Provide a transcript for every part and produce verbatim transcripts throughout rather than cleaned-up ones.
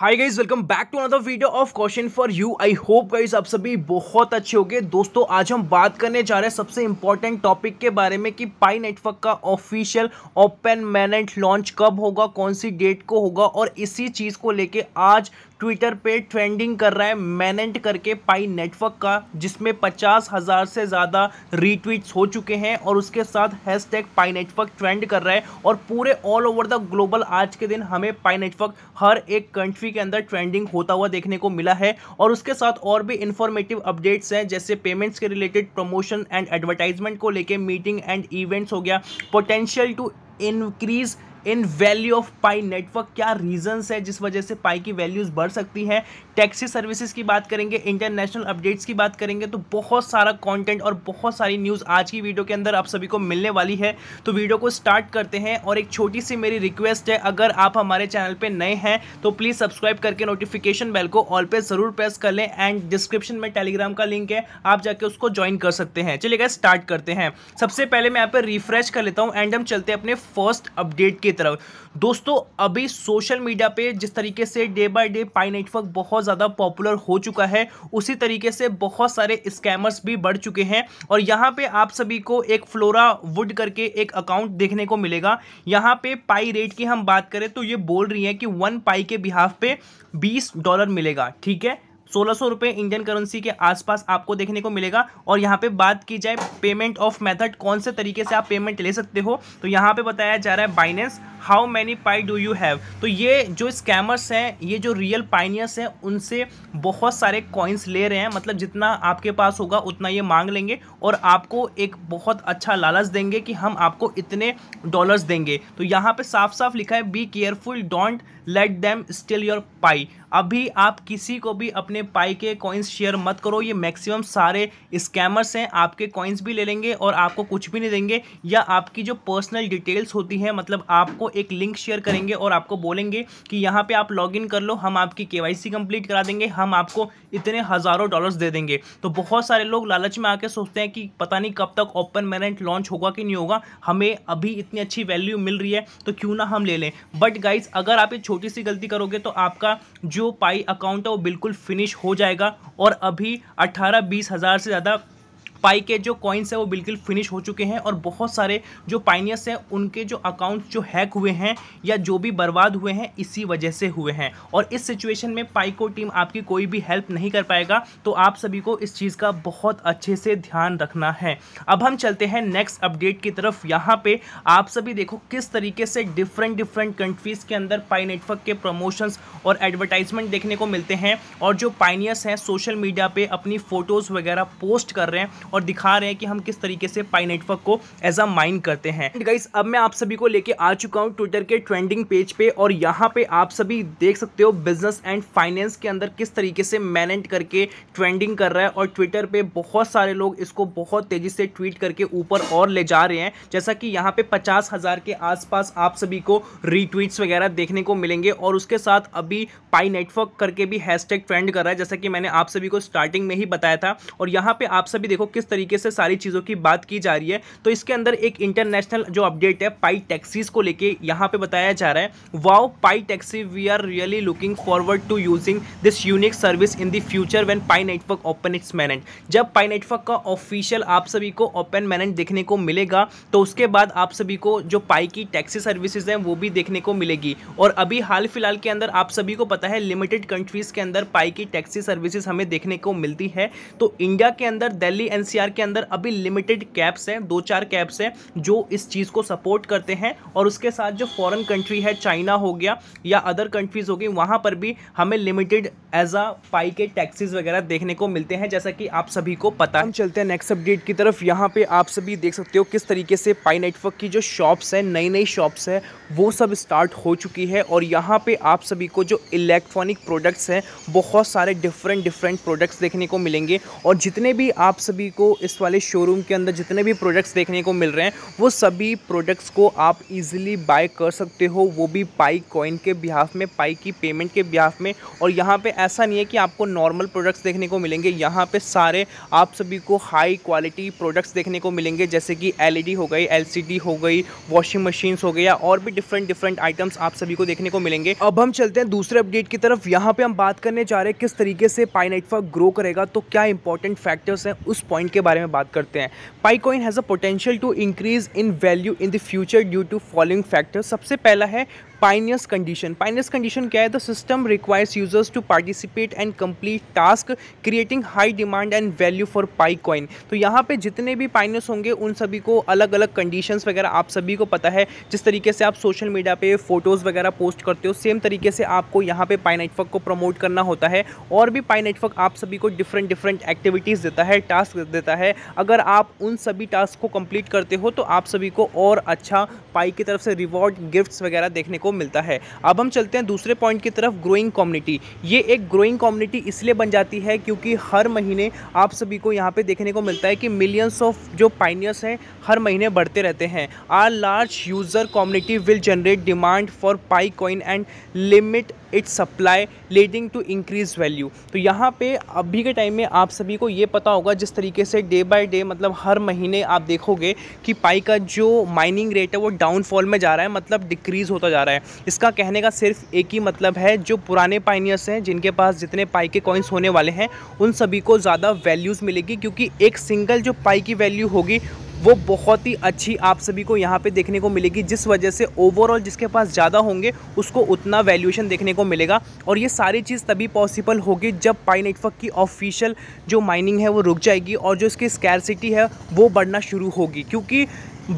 Hi guys, welcome back to another video of question for you. I hope guys आप सभी बहुत अच्छे होंगे। दोस्तों आज हम बात करने जा रहे हैं सबसे इंपॉर्टेंट टॉपिक के बारे में कि पाई नेटवर्क का ऑफिशियल ओपन मैनेट लॉन्च कब होगा, कौन सी डेट को होगा। और इसी चीज़ को लेके आज ट्विटर पे ट्रेंडिंग कर रहा है मैनेट करके पाई नेटवर्क का, जिसमें पचास हज़ार से ज़्यादा रीट्वीट्स हो चुके हैं और उसके साथ हैशटैग पाई नेटवर्क ट्रेंड कर रहा है। और पूरे ऑल ओवर द ग्लोबल आज के दिन हमें पाई नेटवर्क हर एक कंट्री के अंदर ट्रेंडिंग होता हुआ देखने को मिला है। और उसके साथ और भी इंफॉर्मेटिव अपडेट्स हैं, जैसे पेमेंट्स के रिलेटेड, प्रमोशन एंड एडवर्टाइजमेंट को लेके मीटिंग एंड इवेंट्स हो गया, potential to increase in value of Pi network, क्या रीजंस है जिस वजह से पाई की वैल्यूज़ बढ़ सकती हैं, टैक्सी सर्विसेज की बात करेंगे, इंटरनेशनल अपडेट्स की बात करेंगे। तो बहुत सारा कंटेंट और बहुत सारी न्यूज़ आज की वीडियो के अंदर आप सभी को मिलने वाली है। तो वीडियो को स्टार्ट करते हैं। और एक छोटी सी मेरी रिक्वेस्ट है, अगर आप हमारे चैनल पर नए हैं तो प्लीज़ सब्सक्राइब करके नोटिफिकेशन बेल को ऑल पे ज़रूर प्रेस कर लें। एंड डिस्क्रिप्शन में टेलीग्राम का लिंक है, आप जाके उसको ज्वाइन कर सकते हैं। चलिए गाइस स्टार्ट करते हैं। सबसे पहले मैं यहाँ पर रिफ्रेश कर लेता हूँ एंड हम चलते हैं अपने फर्स्ट अपडेट तरफ। दोस्तों अभी सोशल मीडिया पे जिस तरीके से day by day Pi network बहुत ज़्यादा पॉपुलर हो चुका है, उसी तरीके से बहुत सारे स्कैमर्स भी बढ़ चुके हैं। और यहाँ पे आप सभी को एक फ्लोरा वुड करके एक अकाउंट देखने को मिलेगा। यहाँ पे पाई रेट की हम बात करें तो ये बोल रही है कि वन पाई के बिहाफ पे बीस डॉलर मिलेगा, ठीक है, सोलह सौ रुपये इंडियन करेंसी के आसपास आपको देखने को मिलेगा। और यहाँ पे बात की जाए पेमेंट ऑफ मेथड, कौन से तरीके से आप पेमेंट ले सकते हो, तो यहाँ पे बताया जा रहा है Binance, how many Pi do you have. तो ये जो स्कैमर्स हैं, ये जो रियल पाइनियर्स हैं, उनसे बहुत सारे कॉइन्स ले रहे हैं। मतलब जितना आपके पास होगा उतना ये मांग लेंगे और आपको एक बहुत अच्छा लालच देंगे कि हम आपको इतने डॉलर्स देंगे। तो यहाँ पर साफ साफ लिखा है be careful, don't let them steal your Pi. अभी आप किसी को भी अपने पाई के कॉइन्स शेयर मत करो, ये मैक्सिमम सारे स्कैमर्स हैं, आपके कॉइन्स भी ले लेंगे और आपको कुछ भी नहीं देंगे। या आपकी जो पर्सनल डिटेल्स होती हैं, मतलब आपको एक लिंक शेयर करेंगे और आपको बोलेंगे कि यहाँ पे आप लॉगिन कर लो, हम आपकी केवाईसी कंप्लीट करा देंगे, हम आपको इतने हज़ारों डॉलर्स दे देंगे। तो बहुत सारे लोग लालच में आके सोचते हैं कि पता नहीं कब तक ओपन मैनेट लॉन्च होगा कि नहीं होगा, हमें अभी इतनी अच्छी वैल्यू मिल रही है तो क्यों ना हम ले लें। बट गाइज़ अगर आप ये छोटी सी गलती करोगे तो आपका जो पाई अकाउंट है वो बिल्कुल फिनिश हो जाएगा। और अभी अट्ठारह बीस हज़ार से ज़्यादा पाई के जो कॉइन्स है वो बिल्कुल फिनिश हो चुके हैं। और बहुत सारे जो पाइनियर्स हैं उनके जो अकाउंट जो हैक हुए हैं या जो भी बर्बाद हुए हैं इसी वजह से हुए हैं। और इस सिचुएशन में पाई को टीम आपकी कोई भी हेल्प नहीं कर पाएगा। तो आप सभी को इस चीज़ का बहुत अच्छे से ध्यान रखना है। अब हम चलते हैं नेक्स्ट अपडेट की तरफ। यहाँ पर आप सभी देखो किस तरीके से डिफरेंट डिफरेंट कंट्रीज़ के अंदर पाई नेटवर्क के प्रमोशंस और एडवर्टाइजमेंट देखने को मिलते हैं। और जो पाइनियर्स हैं सोशल मीडिया पर अपनी फ़ोटोज़ वगैरह पोस्ट कर रहे हैं और दिखा रहे हैं कि हम किस तरीके से पाई नेटवर्क को एज अ माइन करते हैं। गाइस अब मैं आप सभी को लेके आ चुका हूँ ट्विटर के ट्रेंडिंग पेज पे। और यहाँ पे आप सभी देख सकते हो बिजनेस एंड फाइनेंस के अंदर किस तरीके से मैनेट करके ट्रेंडिंग कर रहा है। और ट्विटर पे बहुत सारे लोग इसको बहुत तेज़ी से ट्वीट करके ऊपर और ले जा रहे हैं। जैसा कि यहाँ पे पचास हज़ार के आसपास आप सभी को रीट्वीट्स वगैरह देखने को मिलेंगे। और उसके साथ अभी पाई नेटवर्क करके भी हैशटैग ट्रेंड कर रहा है, जैसा कि मैंने आप सभी को स्टार्टिंग में ही बताया था। और यहाँ पे आप सभी देखो किस तरीके से सारी चीज़ों की बात की जा रही है। तो इसके अंदर एक इंटरनेशनल जो अपडेट है पाई टैक्सीज को लेके यहाँ पे बताया जा रहा है, wow Pi taxi, we are really looking forward to using this unique service in the future when Pi network open its mainnet. जब पाई नेटवर्क का ऑफिशियल आप सभी को ओपन मैनेट देखने को मिलेगा तो उसके बाद आप सभी को जो पाई की टैक्सी सर्विसेज हैं वो भी देखने को मिलेगी। और अभी हाल फिलहाल के अंदर आप सभी को पता है लिमिटेड कंट्रीज़ के अंदर पाई की टैक्सी सर्विसेज हमें देखने को मिलती है। तो इंडिया के अंदर दिल्ली एन एनसीआर के अंदर अभी लिमिटेड कैब्स हैं, दो चार कैब्स हैं जो इस चीज़ को सपोर्ट करते हैं। और उसके साथ जो फॉरेन कंट्री है, चाइना हो गया या अदर कंट्रीज़ हो गई, वहाँ पर भी हमें लिमिटेड एज अ पाई के टैक्सीज वगैरह देखने को मिलते हैं, जैसा कि आप सभी को पता। हम चलते हैं नेक्स्ट अपडेट की तरफ। यहाँ पे आप सभी देख सकते हो किस तरीके से पाई नेटवर्क की जो शॉप्स हैं, नई नई शॉप्स हैं, वो सब स्टार्ट हो चुकी है। और यहाँ पर आप सभी को जो इलेक्ट्रॉनिक प्रोडक्ट्स हैं बहुत सारे डिफरेंट डिफरेंट प्रोडक्ट्स देखने को मिलेंगे। और जितने भी आप सभी आपको इस वाले शोरूम के अंदर जितने भी प्रोडक्ट्स देखने को मिल रहे हैं वो सभी प्रोडक्ट्स को आप इजीली बाय कर सकते हो, वो भी पाई कॉइन के बिहाफ में, पाई की पेमेंट के बिहाफ में। और यहाँ पे ऐसा नहीं है कि आपको नॉर्मल प्रोडक्ट्स देखने को मिलेंगे, यहाँ पे सारे आप सभी को हाई क्वालिटी प्रोडक्ट्स देखने को मिलेंगे, जैसे कि एलईडी हो गई, एलसीडी हो गई, वॉशिंग मशीन्स हो गया और भी डिफरेंट डिफरेंट आइटम्स आप सभी को देखने को मिलेंगे। अब हम चलते हैं दूसरे अपडेट की तरफ। यहाँ पे हम बात करने जा रहे हैं किस तरीके से पाई नेटवर्क ग्रो करेगा, तो क्या इंपॉर्टेंट फैक्टर्स हैं उस पॉइंट के बारे में बात करते हैं। Pi coin has a potential to increase in value in the future due to following factors. सबसे पहला है पाइनियर्स कंडीशन। पाइनियर्स कंडीशन क्या है? The system requires users to participate and complete task creating high demand and value for Pi coin. तो यहाँ पे जितने भी पाइनियर्स होंगे उन सभी को अलग अलग कंडीशंस वगैरह आप सभी को पता है, जिस तरीके से आप सोशल मीडिया पे फोटोज़ वगैरह पोस्ट करते हो सेम तरीके से आपको यहाँ पे पाई नेटवर्क को प्रमोट करना होता है। और भी पाई नेटवर्क आप सभी को डिफरेंट डिफरेंट एक्टिविटीज़ देता है, टास्क देता है। अगर आप उन सभी टास्क को कंप्लीट करते हो तो आप सभी को और अच्छा पाई की तरफ से रिवॉर्ड गिफ्ट्स वगैरह देखने को मिलता है। अब हम चलते हैं दूसरे पॉइंट की तरफ, ग्रोइंग कम्युनिटी। ये एक ग्रोइंग कम्युनिटी इसलिए बन जाती है क्योंकि हर महीने आप सभी को यहाँ पे देखने को मिलता है कि मिलियंस ऑफ जो पाइनियर्स हैं हर महीने बढ़ते रहते हैं। Our large user community will generate demand for Pi coin and limit its supply leading to increase value. तो यहाँ पे अभी के टाइम में आप सभी को ये पता होगा जिस तरीके से डे बाय डे मतलब हर महीने आप देखोगे कि पाई का जो माइनिंग रेट है वो डाउनफॉल में जा रहा है, मतलब डिक्रीज़ होता जा रहा है। इसका कहने का सिर्फ एक ही मतलब है, जो पुराने पाइनियर्स हैं जिनके पास जितने पाई के कॉइन्स होने वाले हैं उन सभी को ज़्यादा वैल्यूज़ मिलेगी, क्योंकि एक सिंगल जो पाई की वैल्यू होगी वो बहुत ही अच्छी आप सभी को यहाँ पे देखने को मिलेगी, जिस वजह से ओवरऑल जिसके पास ज़्यादा होंगे उसको उतना वैल्यूएशन देखने को मिलेगा। और ये सारी चीज़ तभी पॉसिबल होगी जब पाई नेटवर्क की ऑफिशियल जो माइनिंग है वो रुक जाएगी और जो इसकी स्कैरसिटी है वो बढ़ना शुरू होगी। क्योंकि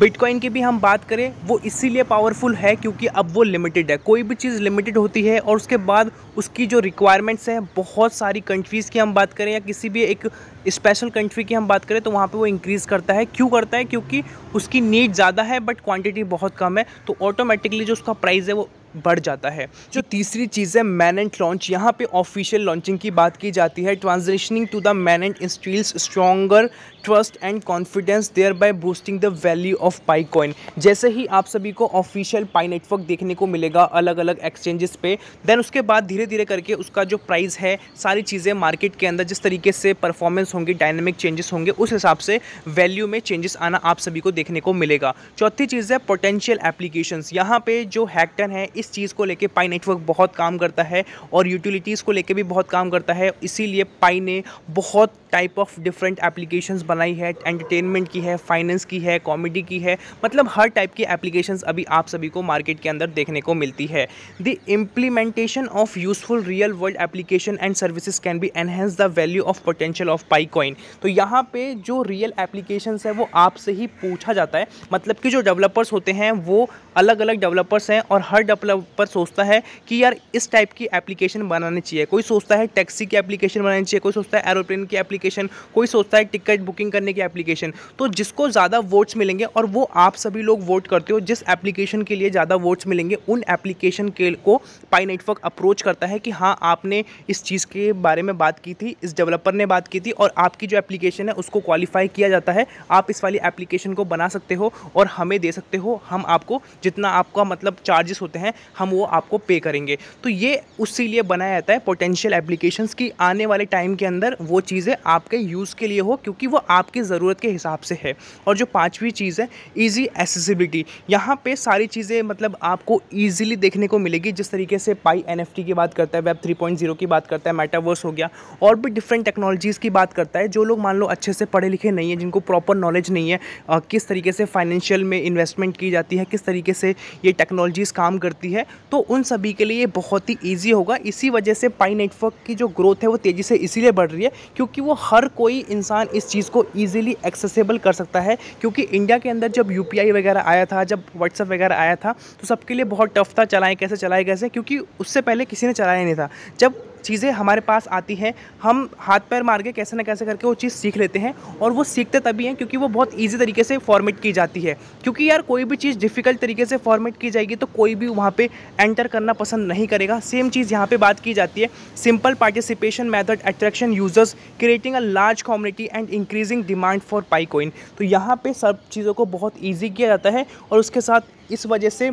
बिटकॉइन की भी हम बात करें वो इसीलिए पावरफुल है क्योंकि अब वो लिमिटेड है। कोई भी चीज़ लिमिटेड होती है और उसके बाद उसकी जो रिक्वायरमेंट्स हैं बहुत सारी कंट्रीज़ की हम बात करें या किसी भी एक स्पेशल कंट्री की हम बात करें तो वहाँ पे वो इंक्रीज़ करता है। क्यों करता है? क्योंकि उसकी नीड ज़्यादा है बट क्वांटिटी बहुत कम है, तो ऑटोमेटिकली जो उसका प्राइस है वो बढ़ जाता है। जो तीसरी चीज़ है मैनेंट लॉन्च। यहाँ पे ऑफिशियल लॉन्चिंग की बात की जाती है। Transitioning to the mainnet इंस्टील्स stronger trust and confidence thereby boosting the value of Pi coin. जैसे ही आप सभी को ऑफिशियल पाई नेटवर्क देखने को मिलेगा अलग अलग एक्सचेंजेस पे, देन उसके बाद धीरे धीरे करके उसका जो प्राइस है सारी चीज़ें मार्केट के अंदर जिस तरीके से परफॉर्मेंस होंगी, डायनेमिक चेंजेस होंगे, उस हिसाब से वैल्यू में चेंजेस आना आप सभी को देखने को मिलेगा। चौथी चीज़ है पोटेंशियल एप्लीकेशंस। यहाँ पे जो हैकटन है इस चीज़ को लेके पाई नेटवर्क बहुत काम करता है और यूटिलिटीज़ को लेके भी बहुत काम करता है, इसीलिए पाई ने बहुत टाइप ऑफ डिफरेंट एप्लीकेशंस बनाई है। एंटरटेनमेंट की है, फाइनेंस की है, कॉमेडी की है, मतलब हर टाइप की एप्लीकेशंस अभी आप सभी को मार्केट के अंदर देखने को मिलती है। The implementation of useful real world application and services can be enhance the value of potential of Pi coin. तो यहाँ पे जो रियल एप्लीकेशंस है वो आपसे ही पूछा जाता है, मतलब कि जो डेवलपर्स होते हैं वो अलग अलग डेवलपर्स हैं और हर पर सोचता है कि यार इस टाइप की एप्लीकेशन बनानी चाहिए। कोई सोचता है टैक्सी की एप्लीकेशन बनानी चाहिए, कोई सोचता है एरोप्लेन की एप्लीकेशन, कोई सोचता है टिकट बुकिंग करने की एप्लीकेशन। तो जिसको ज़्यादा वोट्स मिलेंगे और वो आप सभी लोग वोट करते हो, जिस एप्लीकेशन के लिए ज़्यादा वोट्स मिलेंगे उन एप्लीकेशन के को पाई नेटवर्क अप्रोच करता है कि हाँ आपने इस चीज़ के बारे में बात की थी, इस डेवलपर ने बात की थी और आपकी जो एप्लीकेशन है उसको क्वालिफाई किया जाता है, आप इस वाली एप्लीकेशन को बना सकते हो और हमें दे सकते हो, हम आपको जितना आपका मतलब चार्जेस होते हैं हम वो आपको पे करेंगे। तो ये उसी लिए बनाया जाता है पोटेंशियल एप्लीकेशंस की आने वाले टाइम के अंदर वो चीज़ें आपके यूज़ के लिए हो क्योंकि वो आपकी ज़रूरत के हिसाब से है। और जो पांचवी चीज़ है इजी एसेसिबिलिटी। यहाँ पे सारी चीज़ें मतलब आपको ईजिली देखने को मिलेगी, जिस तरीके से पाई एनएफटी की बात करता है, वेब थ्री पॉइंट जीरो की बात करता है, मेटावर्स हो गया और भी डिफरेंट टेक्नोलॉजीज़ की बात करता है। जो लोग मान लो अच्छे से पढ़े लिखे नहीं है, जिनको प्रॉपर नॉलेज नहीं है आ, किस तरीके से फाइनेंशियल में इन्वेस्टमेंट की जाती है, किस तरीके से ये टेक्नोलॉजीज़ काम करती है, तो उन सभी के लिए ये बहुत ही ईजी होगा। इसी वजह से पाई नेटवर्क की जो ग्रोथ है वो तेज़ी से इसीलिए बढ़ रही है क्योंकि वो हर कोई इंसान इस चीज़ को ईजिली एक्सेसिबल कर सकता है। क्योंकि इंडिया के अंदर जब यूपीआई वगैरह आया था, जब व्हाट्सएप वगैरह आया था तो सबके लिए बहुत टफ था, चलाएं कैसे चलाएं कैसे, क्योंकि उससे पहले किसी ने चलाया नहीं था। जब चीज़ें हमारे पास आती हैं, हम हाथ पैर मार के कैसे ना कैसे करके वो चीज़ सीख लेते हैं। और वो सीखते तभी हैं क्योंकि वो बहुत ईजी तरीके से फॉर्मेट की जाती है, क्योंकि यार कोई भी चीज़ डिफ़िकल्ट तरीके से फॉर्मेट की जाएगी तो कोई भी वहाँ पे एंटर करना पसंद नहीं करेगा। सेम चीज़ यहाँ पे बात की जाती है, simple participation method attraction users creating a large community and increasing demand for Pi coin. तो यहाँ पे सब चीज़ों को बहुत ईजी किया जाता है और उसके साथ इस वजह से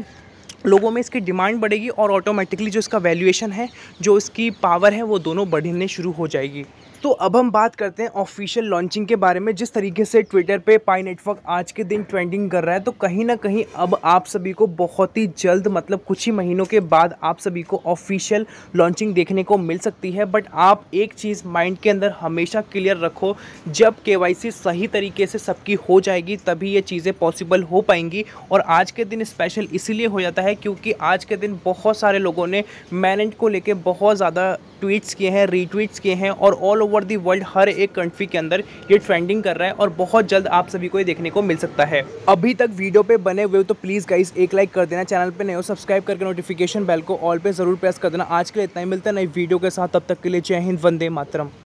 लोगों में इसकी डिमांड बढ़ेगी और ऑटोमेटिकली जो इसका वैल्यूएशन है, जो इसकी पावर है, वो दोनों बढ़ने शुरू हो जाएगी। तो अब हम बात करते हैं ऑफिशियल लॉन्चिंग के बारे में। जिस तरीके से ट्विटर पे पाई नेटवर्क आज के दिन ट्रेंडिंग कर रहा है, तो कहीं ना कहीं अब आप सभी को बहुत ही जल्द, मतलब कुछ ही महीनों के बाद आप सभी को ऑफिशियल लॉन्चिंग देखने को मिल सकती है। बट आप एक चीज़ माइंड के अंदर हमेशा क्लियर रखो, जब केवाईसी सही तरीके से सबकी हो जाएगी तभी ये चीज़ें पॉसिबल हो पाएंगी। और आज के दिन स्पेशल इसीलिए हो जाता है क्योंकि आज के दिन बहुत सारे लोगों ने मैनेट को लेकर बहुत ज़्यादा ट्वीट्स किए हैं, रीट्वीट्स किए हैं और ऑल ओवर दी वर्ल्ड हर एक कंट्री के अंदर ये ट्रेंडिंग कर रहा है और बहुत जल्द आप सभी को ये देखने को मिल सकता है। अभी तक वीडियो पे बने हुए तो प्लीज़ गाइस एक लाइक कर देना, चैनल पे नए हो सब्सक्राइब करके नोटिफिकेशन बेल को ऑल पे जरूर प्रेस कर देना। आज के लिए इतना ही, मिलता है नई वीडियो के साथ, तब तक के लिए जय हिंद, वंदे मातरम।